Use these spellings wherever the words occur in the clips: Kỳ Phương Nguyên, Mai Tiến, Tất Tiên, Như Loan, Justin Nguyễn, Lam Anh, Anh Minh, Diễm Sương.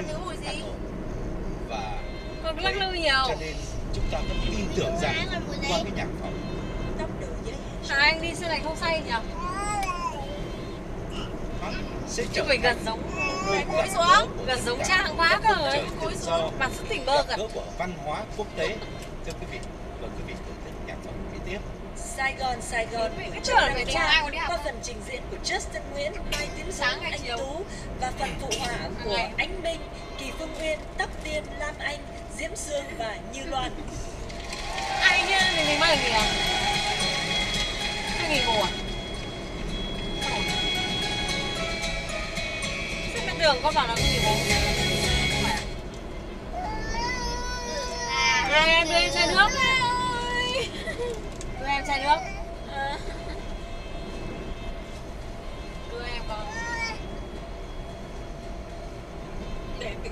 em những mùi gì? Và còn lắc lư nhiều. Cho nên chúng ta vẫn tin tưởng rằng qua cái nhạc phẩm Hà Anh đi xe này không say nhỉ? Sẽ chứ mình gần giống cúi xuống, gần giống Trang quá cơ ấy, cúi xuống, mặt sức tỉnh bơ gần. Của văn hóa quốc tế, thưa quý vị, mời quý vị thưởng thức nhạc phẩm kế tiếp. Sài Gòn, qua phần trình diễn của Justin Nguyễn, Mai Tiến, sáng Anh Tú và phần phụ họa của Anh Minh, Kỳ Phương Nguyên, Tất Tiên, Lam Anh, Diễm Sương và Như Loan. Ai nhá, mình mang gì à? Mình nghỉ ngủ à? Xem bên đường có bảo là nghỉ ngủ. Em đưa em chai nước ơi. Đưa em chai nước. Đưa em con. Để em tự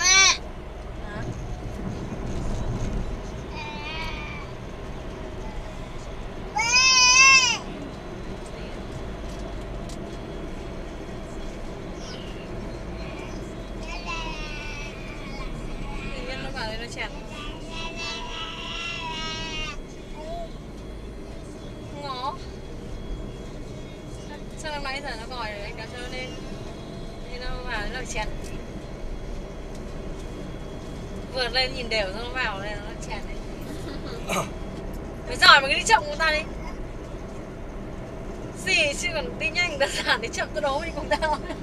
Mẹ! Hả? Mẹ! Mình biết nó bảo đấy nó chẹt. Sao năm nay giờ nó gọi anh đã trơn lên nên nó vào nó chèn, vượt lên nhìn đều rồi nó vào đây nó chèn đấy. Mới giỏi mà cái đi chậm của ta đi gì chứ còn đi nhanh đơn giản đi chậm tôi đấu với chúng ta.